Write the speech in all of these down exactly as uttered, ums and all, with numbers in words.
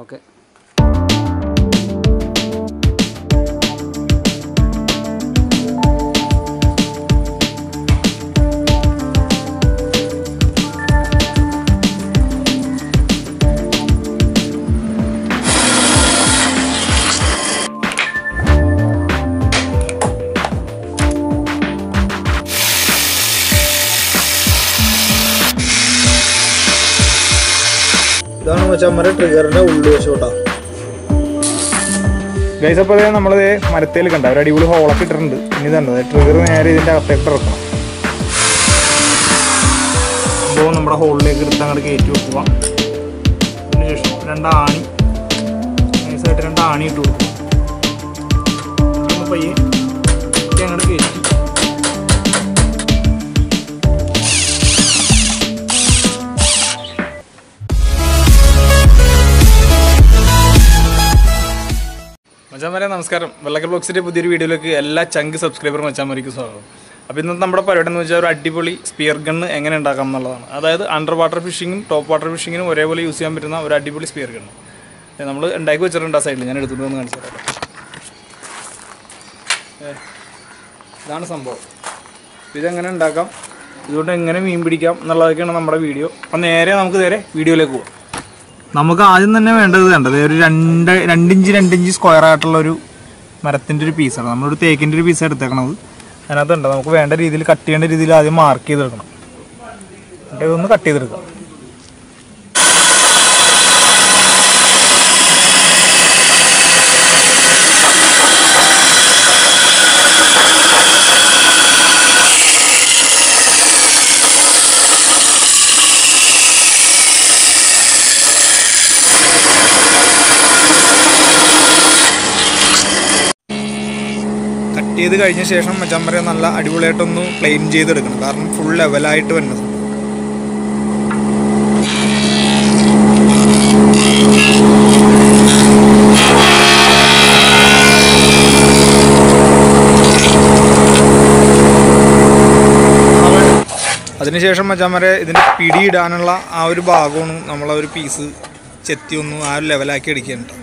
Okay. Trigger now, Lushota. Guys, up there, number there, Martel can already will hold up it and the trigger area in the affector. Bone number whole leg at the gate to one. I said, Randani too. Can I get you? Namaskaram, Velaka City Pudiri video, a chunky subscriber, Machamarikus. Abinant number of Paradan, which are Adipoli, Spear Gun, Engen and Dakamala. Other underwater fishing, top water fishing, wherever you see a Mitana or Adipoli Spear Gun. Then I'm going to go to the side. That's some boat. Pidangan and Dakam, you don't get any impedicam, Nalakan number video. On the area, I'm going to video lego. നമുക്ക് ആദ്യം തന്നെ വേണ്ടത് കണ്ടത് ഒരു രണ്ട് inch രണ്ട് inch square ആയിട്ടുള്ള ഒരു മരത്തിന്റെ ഒരു പീസാണ് നമ്മൾ ഒരു തേക്കിന്റെ ഒരു പീസ് എടുത്തേക്കണത് അതിനകത്തുണ്ട് നമുക്ക് വേണ്ട രീതിയിൽ കട്ട് ചെയ്യേണ്ട രീതിയിൽ ആദ്യം മാർക്ക് ചെയ്ത് എടുക്കണം എന്നിട്ട് ഒന്ന് കട്ട് ചെയ്ത് എടുക്കാം This is the station. I will play the full level. അതിനുശേഷം മച്ചാമരെ ഇതിന്റെ പിടി ഇടാനുള്ള ആ ഒരു ഭാഗവും നമ്മൾ ഒരു പീസ് ചെത്തി ഒന്ന് ആ ലെവലാക്കി എടുക്കാനുണ്ട്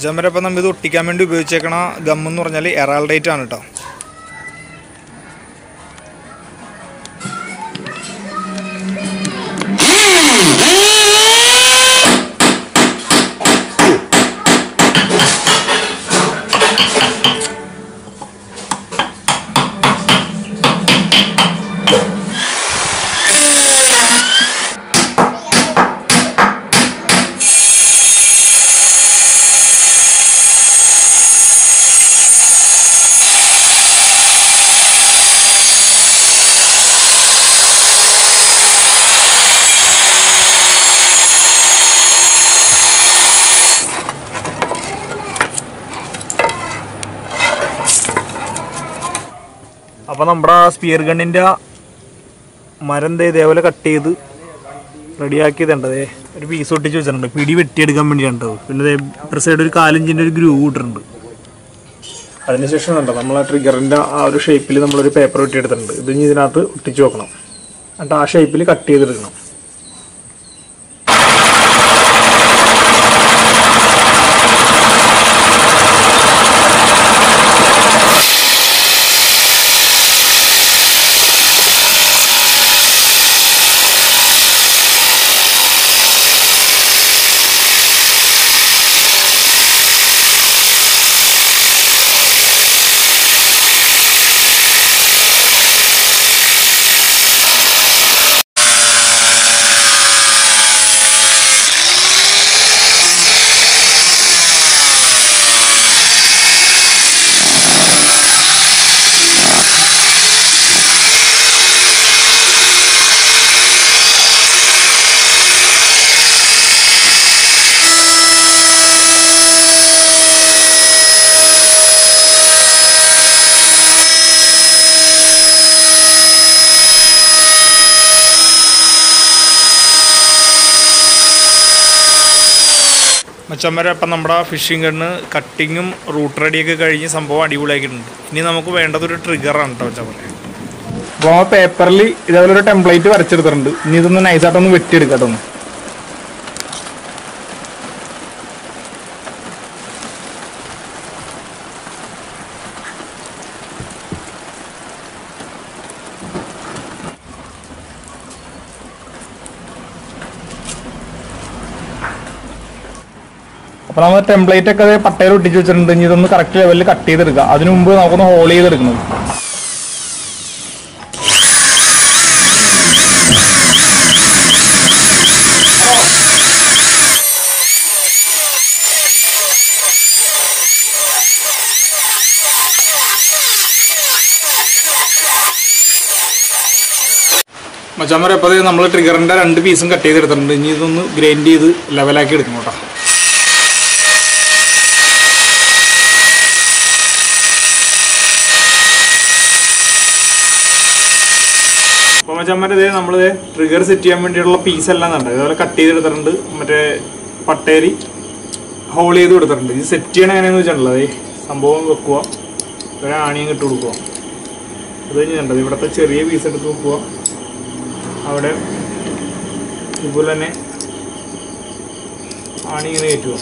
Jammer upon the Tikaman to Buchekana, Gamunor Nelly, Eral Day Tanata. Number spear gun India Marande, they will cut teeth, Radiaki than they be so teachers and the P D with Ted Government Gentle. When they proceeded college in a groove, administration and the Namala Triggeranda are a shape in the paper, the Nizanatu Tichokno, and our shape will cut teeth. അച്ചമ്മരെ അപ്പം നമ്മുടെ phishing കണ്ണ് കട്ടിങ്ങും root റെഡിയൊക്കെ കഴിഞ്ഞ് സംഭവം അടിപൊളിയാക്കിയിട്ടുണ്ട്. ഇനി നമുക്ക് വേണ്ടതൊരു ട്രിഗറാണ് കേട്ടോ അച്ചമ്മരെ. അപ്പോൾ ആ പേപ്പറിൽ ഇതേപോലെ ഒരു ടെംപ്ലേറ്റ് വരച്ചെടുത്തിട്ടുണ്ട്. ഇനി ഇതൊന്ന് നൈസായിട്ടൊന്ന് വെട്ടിയെടുക്കാം. അപ്പോൾ നമ്മൾ ടെംപ്ലേറ്റ് ഒക്കെ പട്ടയിൽ ഒട്ടിച്ച് വെച്ചിട്ടുണ്ട്. ഇനി ഇതൊന്ന് കറക്റ്റ് ലെവലിൽ കട്ട് ചെയ്തെടുക്കുക. അതിനു മുമ്പ് നമുക്കൊന്ന് ഹോൾ ചെയ്തെടുക്കണം. മച്ചാമരെ അപ്പോൾ നമ്മൾ ട്രിഗറിൻ്റെ രണ്ട് പീസും കട്ട് ചെയ്തെടുത്തിട്ടുണ്ട്. ഇനി ഇതൊന്ന് ഗ്രൈൻഡ് ചെയ്ത് ലെവലാക്കി എടുക്കണം കേട്ടോ. അപ്പോൾ മച്ചാമ്മ ഇതേ നമ്മൾ ട്രിഗർ സെറ്റ് ചെയ്യാൻ വേണ്ടിയിട്ടുള്ള പീസെല്ലാം കണ്ടത് ഇതുപോലെ കട്ട് ചെയ്തെടുത്തിട്ടുണ്ട്. മറ്റേ പട്ടേരി ഹോൾ ചെയ്ത് കൊടുത്തിട്ടുണ്ട്. ഇത് സെറ്റ് ചെയ്യണം എങ്ങനെയാണെന്ന് വെച്ചിട്ടുള്ളത് സംഭവം വെക്കുക, ഒരു ആണിയും ഇട്ട് കൊടുക്കുക. അത് കഴിഞ്ഞ് കണ്ടത് ഇവിടുത്തെ ചെറിയ പീസ് എടുത്ത് വെക്കുക. അവിടെ ഇതുപോലെ തന്നെ ആണിങ്ങനെ കയറ്റുക.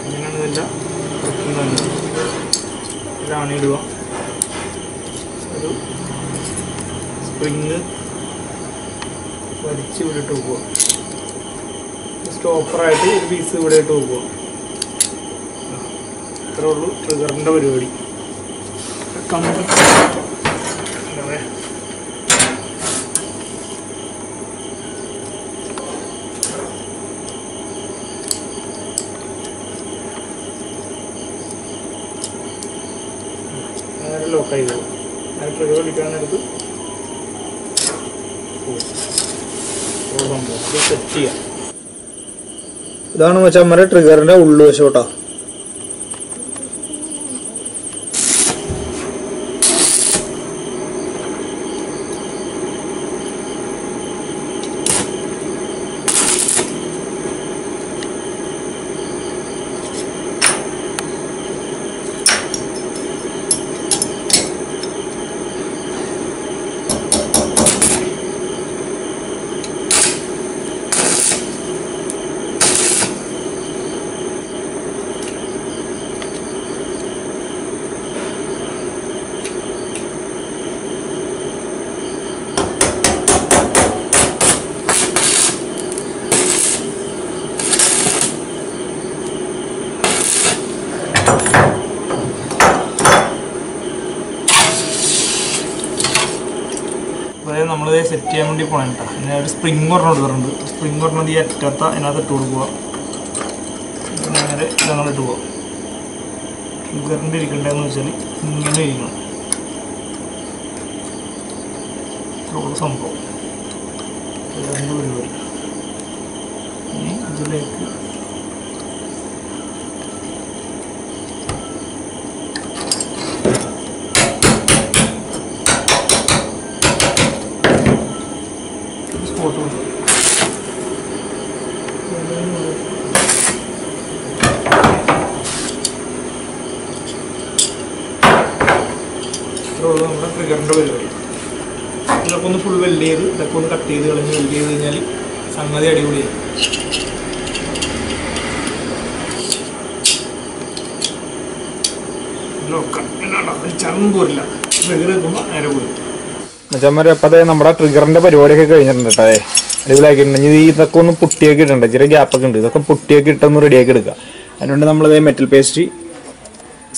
അങ്ങനെയാണ് ഇതിൻ്റെ ഇതിൽ ആണിയിടുക. സ്പ്രിങ് വലിച്ച് ഇവിടെ ഇട്ട് വെക്കുക. സ്റ്റോപ്പറായിട്ട് ഒരു പീസ് ഇവിടെ ഇട്ട് വെക്കുക. ഇത്രേ ഉള്ളൂ ട്രിഗറിൻ്റെ പരിപാടി. നേരെ ലോക്കായി പോകും. നേരെ ട്രിഗർ വിളിക്കാൻ നേരത്ത് ഇതാണ് മച്ചാമ്മ ട്രിഗറിന്റെ ഉള്ളുവശം കേട്ടോ. അതായത് നമ്മൾ സെറ്റ് ചെയ്യാൻ വേണ്ടി പോകണം കേട്ടോ. പിന്നെ ഒരു സ്പ്രിങ് ഒരെണ്ണം എടുത്തിട്ടുണ്ട്. സ്പ്രിങ് ഒരെണ്ണം ഈ അറ്റത്ത അതിനകത്ത് ഇട്ട് കൊടുക്കുക. നേരെ ഇതങ്ങോട്ട് പോവുക. ട്രിഗറിൻ്റെ ഇരിക്കണ്ടെന്ന് വെച്ചാൽ ഇങ്ങനെ ഇരിക്കണം. ഇത്രയുള്ള സംഭവം രണ്ട് പരിപാടി. ഇനി ഇതിലേക്ക് ഇത്രയുള്ളൂ നമ്മുടെ ട്രിഗറിൻ്റെ പരിപാടി. ഇതൊക്കെ ഒന്ന് ഫുൾ വെൽഡ് ചെയ്ത് ഇതൊക്കെ ഒന്ന് കട്ട് ചെയ്ത് കളഞ്ഞ് വെൽഡ് ചെയ്ത് കഴിഞ്ഞാൽ സംഗതി അടിപൊളിയായി. ചർമ്മം പോരില്ല, ട്രിഗർ വെക്കുമ്പോൾ നേരെ പോയി. മച്ചാമ്മ അപ്പോൾ നമ്മുടെ ട്രിഗറിൻ്റെ പരിപാടിയൊക്കെ കഴിഞ്ഞിട്ടുണ്ട് കേട്ടോ. അടിപൊളിയാക്കിയിട്ടുണ്ടെങ്കിൽ ഇതൊക്കെ ഒന്ന് പുട്ടിയൊക്കെ ഇട്ടുണ്ട്. ചെറിയ ഗ്യാപ്പൊക്കെ ഉണ്ട്. ഇതൊക്കെ പുട്ടിയൊക്കെ ഇട്ടൊന്ന് റെഡിയാക്കി എടുക്കുക. അതിനുവേണ്ടി നമ്മളത് മെറ്റൽ പേസ്റ്റ്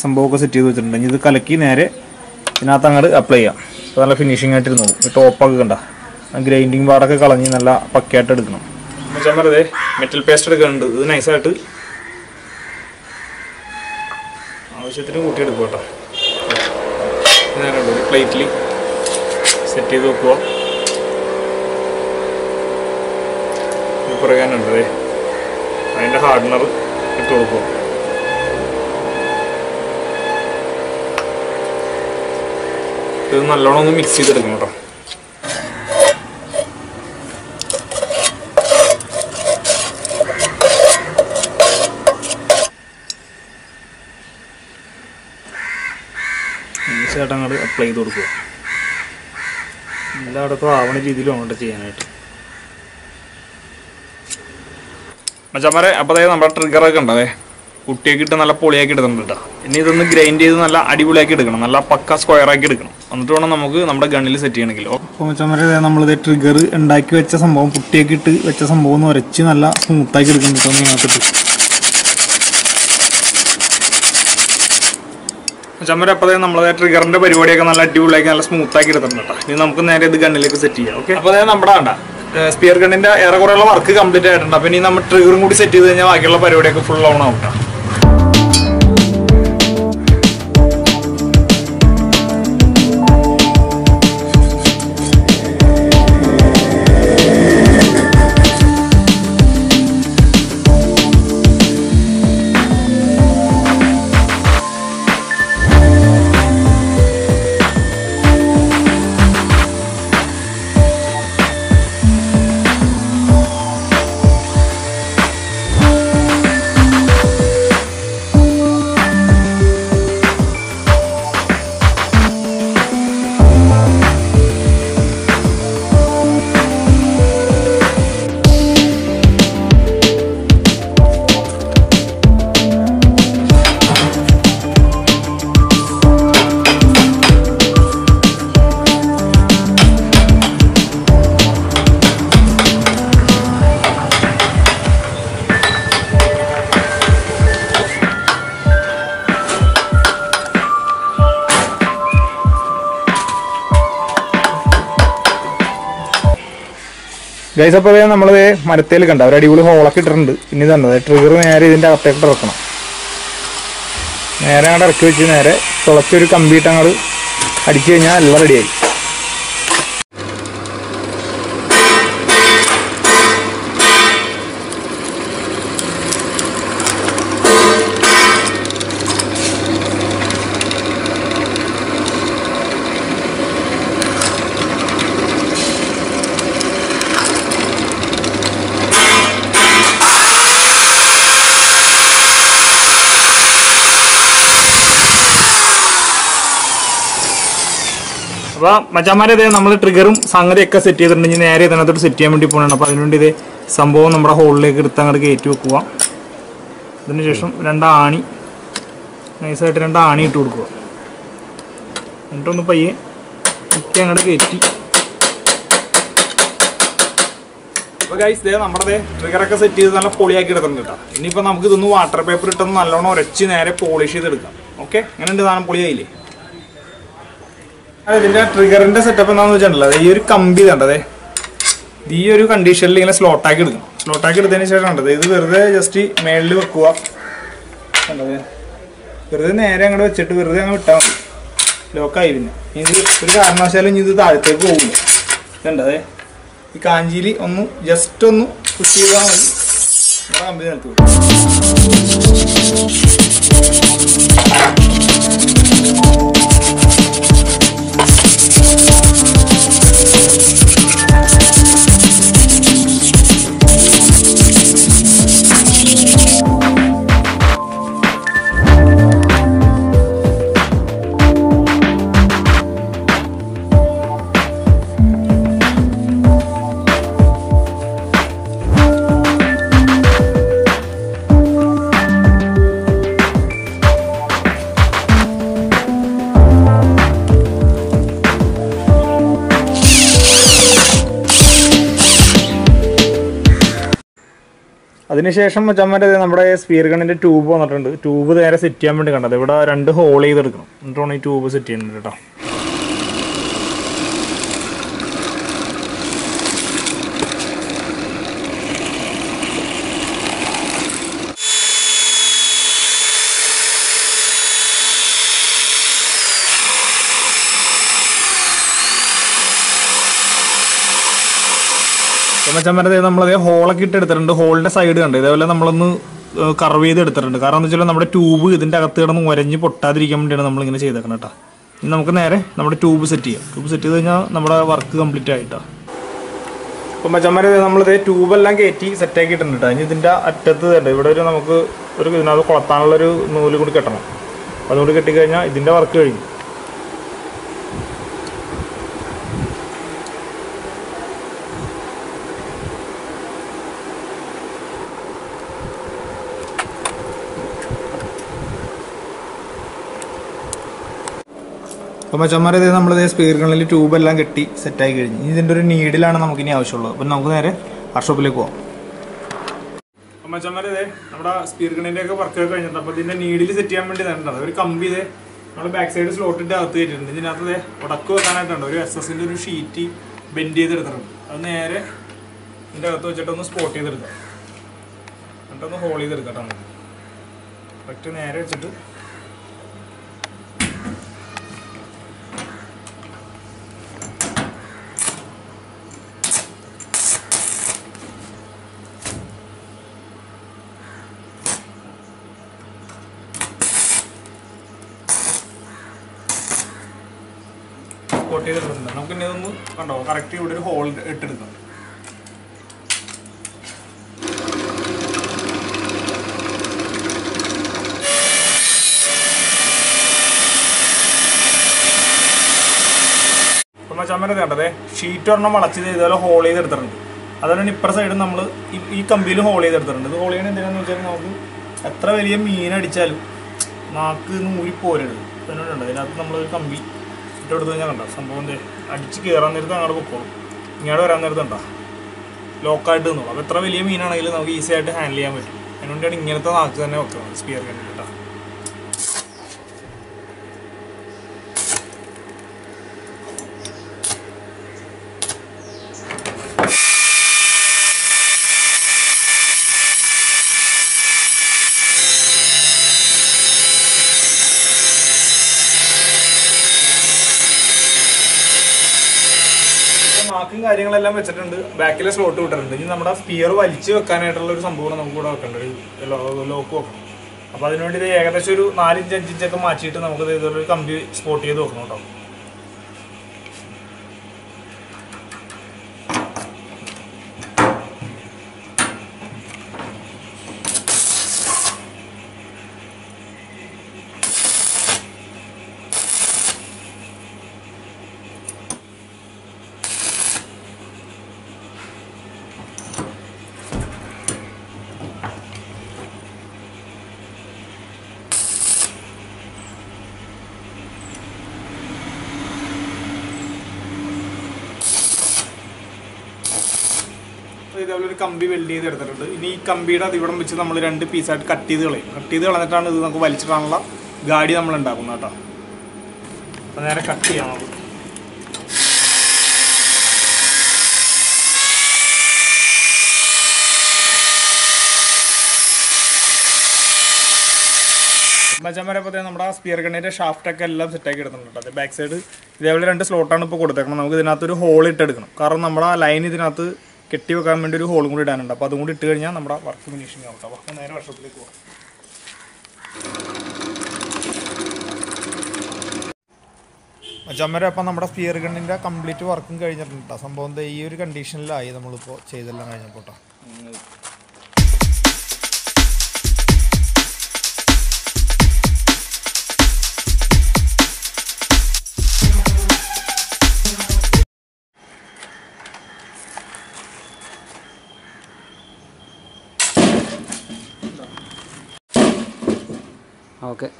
സംഭവമൊക്കെ സെറ്റ് ചെയ്ത് വെച്ചിട്ടുണ്ടെങ്കിൽ ഇത് കലക്കി നേരെ ഇതിനകത്ത് അങ്ങോട്ട് അപ്ലൈ ചെയ്യാം. അപ്പോൾ നല്ല ഫിനിഷിംഗ് ആയിട്ടിരുന്നു. ടോപ്പൊക്കെ കണ്ട ഗ്രൈൻഡിങ് പാടൊക്കെ കളഞ്ഞ് നല്ല പക്കയായിട്ട് എടുക്കണം. മച്ചാൻ വെറുതെ മെറ്റൽ പേസ്റ്റ് എടുക്കുന്നുണ്ട്. ഇത് നൈസായിട്ട് ആവശ്യത്തിന് കൂട്ടിയെടുക്കുക കേട്ടോ. ഇതിനകത്ത് പ്ലേറ്റിൽ സെറ്റ് ചെയ്ത് വെക്കുക. പുറകാനുണ്ട് അതിൻ്റെ ഹാർഡ്നർ ഇട്ട് കൊടുക്കുക. ഇത് നല്ലോണം ഒന്ന് മിക്സ് ചെയ്തെടുക്കണം കേട്ടോ. apply the trigger. Jammer up on the trigger and everybody can do like a smooth tiger. You know, the gun electricity. Okay, but then I'm done. Spear gun in the air or a work completed and up any number trigger mood set in a regular periodic full loan out. Guys, we have a trigger and a trigger. We have a trigger and a trigger. We have a trigger and a trigger. We have a trigger and a trigger. We have Machamare, the number trigger, Sangreka city, the engineer, another city, and upon an opportunity, Sambo number whole leg, Tangagate, Kua, the nation, Randani, I said Randani to go. And to the Paye, Kangagate. Guys, there number the trigger city is on a polyacre. Nipanam good no water paper, turn alone or a chin air polish. Okay, and then poly. I will trigger and set up another general. The year come be under the year conditionally in a slow tiger. Slow tiger then is under the other just male liver co op. Then the area and a chet with them with town. Loca even. In this trigger, I'm not selling you the dark. Then the Kanjili on just to see around. അതിനുശേഷം നമ്മടെ നമ്മുടെ spear ഗണ്ണിന്റെ tube വന്നിട്ടുണ്ട് tube നേരെ set ചെയ്യാൻ വേണ്ടി കണ്ടത് ഇവിടെ രണ്ട് ഹോൾ ചെയ്ത് എടുക്കണം എന്നിട്ടാണ് ഈ ട്യൂബ് സെറ്റ് ചെയ്യുന്നത് ട്ടോ മച്ചാമരെ നമ്മളെ ഹോളൊക്കെ ഇട്ട് എടുത്തിട്ടുണ്ട് ഹോളിന്റെ സൈഡ് കണ്ടേ ഇതേപോലെ നമ്മൾ ഒന്ന് കർവ് ചെയ്ത് എടുത്തിട്ടുണ്ട് കാരണം എന്ന് വെച്ചാൽ നമ്മുടെ ട്യൂബ് ഇതിന്റെ അകത്ത് കിടന്ന് ഉരഞ്ഞു പൊട്ടാതിരിക്കാൻ വേണ്ടിയാണ് നമ്മൾ ഇങ്ങനെ ചെയ്തേക്കണം ട്ടോ ഇനി നമുക്ക് നേരെ നമ്മുടെ ട്യൂബ് സെറ്റ് ചെയ്യാം ട്യൂബ് സെറ്റ് ചെയ്തു കഴിഞ്ഞാൽ നമ്മുടെ വർക്ക് കംപ്ലീറ്റ് ആയിട്ടോ അപ്പോൾ മച്ചാമരെ നമ്മൾ ദേ ട്യൂബ് എല്ലാം കേറ്റി സെറ്റ് ആക്കി ഇട്ടുണ്ട് ട്ടോ ഇനി ഇതിന്റെ അറ്റത്ത് കണ്ടേ ഇവിടെ ഒരു നമുക്ക് ഒരു ഇതിനകത്ത് കൊളത്താനുള്ള ഒരു നൂല് കൂടി കെട്ടണം അതുകൊണ്ട് കെട്ടി കഴിഞ്ഞാൽ ഇതിന്റെ വർക്ക് കഴിഞ്ഞു അപ്പോൾ മച്ചന്മാരത് നമ്മൾ സ്പീക്കറിൽ ട്യൂബെല്ലാം കെട്ടി സെറ്റായി കഴിഞ്ഞു. ഇതിൻ്റെ ഒരു നീഡിലാണ് നമുക്കിനി ആവശ്യമുള്ളത്. അപ്പം നമുക്ക് നേരെ വർക്ക്ഷോപ്പിലേക്ക് പോകാം. അപ്പം മച്ചന്മാരതേ നമ്മുടെ സ്പീക്കറിൻ്റെയൊക്കെ വർക്കൊക്കെ കഴിഞ്ഞിട്ട് അപ്പോൾ ഇതിൻ്റെ നീഡിൽ സെറ്റ് ചെയ്യാൻ വേണ്ടി തന്നെ ഒരു കമ്പി ഇതേ നമ്മൾ ബാക്ക് സൈഡ് സ്ലോട്ടിൻ്റെ അകത്ത് കയറ്റിയിട്ടുണ്ട്. ഇതിനകത്ത് ഉടക്ക് വെക്കാനായിട്ടുണ്ട് ഒരു എസ് എസിൻ്റെ ഒരു ഷീറ്റ് ബെൻഡ് ചെയ്തെടുത്തിട്ടുണ്ട്. അത് നേരെ ഇതിൻ്റെ അകത്ത് വെച്ചിട്ടൊന്ന് സ്പോട്ട് ചെയ്തെടുക്കാം, എന്നിട്ടൊന്ന് ഹോൾ ചെയ്തെടുക്കട്ടെ. നമുക്ക് ഒറ്റ നേരെ വെച്ചിട്ട് സ്പോട്ട് ചെയ്തെടുത്തിട്ടുണ്ട്. നമുക്ക് ഇനി ഇതൊന്ന് കണ്ടോ കറക്റ്റ് ഇവിടെ ഒരു ഹോൾ ഇട്ടെടുക്കാം. ചമ്മര കണ്ടതേ ഷീറ്റ് ഒരെണ്ണം വളച്ച് ഇതുപോലെ ഹോൾ ചെയ്തെടുത്തിട്ടുണ്ട്. അതുപോലെ ഇപ്പുറ സൈഡ് നമ്മൾ ഈ കമ്പിയിൽ ഹോൾ ചെയ്തെടുത്തിട്ടുണ്ട്. ഇത് ഹോൾ ചെയ്യണ എന്തിനാന്ന് വെച്ചാൽ നമുക്ക് എത്ര വലിയ മീനടിച്ചാലും നാക്ക് നൂരി പോരരുത്. അതിനോടുണ്ട് അതിനകത്ത് നമ്മളൊരു കമ്പി ഇട്ടെടുത്ത് കഴിഞ്ഞാൽ കണ്ടോ സംഭവം അടിച്ച് കയറാൻ നേരത്ത് അങ്ങോട്ട് പൊക്കോളും, ഇങ്ങോട്ട് വരാൻ നേരത്തുണ്ടോ ലോക്കായിട്ട് നിന്നോളൂ. അപ്പോൾ എത്ര വലിയ മീനാണെങ്കിലും നമുക്ക് ഈസി ആയിട്ട് ഹാൻഡിൽ ചെയ്യാൻ പറ്റും. അതിനുവേണ്ടിയാണ് ഇങ്ങനത്തെ നാക്ക് തന്നെ വെക്കുന്നത് സ്പിയർ കണ്ടി കേട്ടോ. ബാക്കും കാര്യങ്ങളെല്ലാം വെച്ചിട്ടുണ്ട്. ബാക്കിലെ സ്ലോട്ട് വിട്ടിട്ടുണ്ട്. ഇനി നമ്മുടെ സ്പിയർ വലിച്ച് വെക്കാനായിട്ടുള്ള ഒരു സംഭവമാണ് നമുക്ക് ഇവിടെ വെക്കേണ്ടത്, ഒരു ലോക്ക് വെക്കണം. അപ്പോൾ അതിനുവേണ്ടി ഇത് ഏകദേശം ഒരു നാലിഞ്ച് അഞ്ചിഞ്ചൊക്കെ മാറ്റിയിട്ട് നമുക്ക് ഇതൊരു കമ്പി സ്പോട്ട് ചെയ്ത് വെക്കണം കേട്ടോ. ഇതേപോലെ ഒരു കമ്പി വെൽഡ് ചെയ്തെടുത്തിട്ടുണ്ട്. ഇനി ഈ കമ്പിയുടെ അത് ഇവിടെ വെച്ച് നമ്മൾ രണ്ട് പീസായിട്ട് കട്ട് ചെയ്ത് കളയും. കട്ട് ചെയ്ത് കളഞ്ഞിട്ടാണ് ഇത് നമുക്ക് വലിച്ചിടാനുള്ള ഗാഡി നമ്മൾ ഉണ്ടാക്കുന്നത് കേട്ടോ. അപ്പം നേരെ കട്ട് ചെയ്യാം നമുക്ക്. മച്ചാൻ വരപ്പത്തെ നമ്മുടെ സ്പിയർ ഗണ്ണിൻ്റെ ഷാഫ്റ്റൊക്കെ എല്ലാം സെറ്റാക്കി എടുത്തിട്ടുണ്ട് കേട്ടോ. ബാക്ക് സൈഡ് ഇതേപോലെ രണ്ട് സ്ലോട്ടാണ് ഇപ്പോൾ കൊടുത്തേക്കുന്നത്. നമുക്ക് ഇതിനകത്തൊരു ഹോൾ ഇട്ടെടുക്കണം, കാരണം നമ്മുടെ ആ ലൈൻ ഇതിനകത്ത് കെട്ടി വെക്കാൻ വേണ്ടി ഒരു ഹോളും കൂടി ഇടാനുണ്ട്. അപ്പോൾ അതും കൂടി ഇട്ട് കഴിഞ്ഞാൽ നമ്മുടെ വർക്ക് ഫിനിഷിംഗ് ആവും. അപ്പോൾ നേരെ വർഷത്തിലേക്ക് പോകാം. മച്ചാൻ അപ്പം നമ്മുടെ സ്പിയർ ഗണ്ണിൻ്റെ കംപ്ലീറ്റ് വർക്കും കഴിഞ്ഞിട്ടുണ്ട് കേട്ടോ. സംഭവം ഈ ഒരു കണ്ടീഷനിലായി നമ്മളിപ്പോൾ ചെയ്തെല്ലാം കഴിഞ്ഞപ്പോൾ കേട്ടോ. ഓക്കെ അപ്പോൾ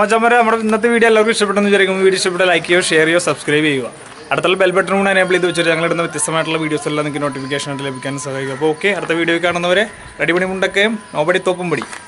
മച്ചാന്മാരെ നമ്മുടെ ഇന്നത്തെ വീഡിയോ എല്ലാവർക്കും ഇഷ്ടപ്പെട്ടെന്ന് വിചാരിക്കും. വീഡിയോ ഇഷ്ടപ്പെട്ട ലൈക്ക് ചെയ്യുക, ഷെയർ ചെയ്യുക, സബ്സ്ക്രൈബ് ചെയ്യുക. അടുത്തുള്ള ബെൽ ബട്ടൺ കൂടെ എനേബിൾ ചെയ്ത് വെച്ചിട്ട് ഞങ്ങളിടുന്ന വ്യത്യസ്തമായിട്ടുള്ള വീഡിയോസ് എല്ലാം നിങ്ങൾക്ക് നോട്ടിഫിക്കേഷൻ ആയിട്ട് ലഭിക്കാൻ സഹായിക്കും. അപ്പോൾ ഓക്കെ, അടുത്ത വീഡിയോ കാണുന്നവരെ റെഡിപണി മുണ്ടക്കയും നോപടി തോപ്പും പടി.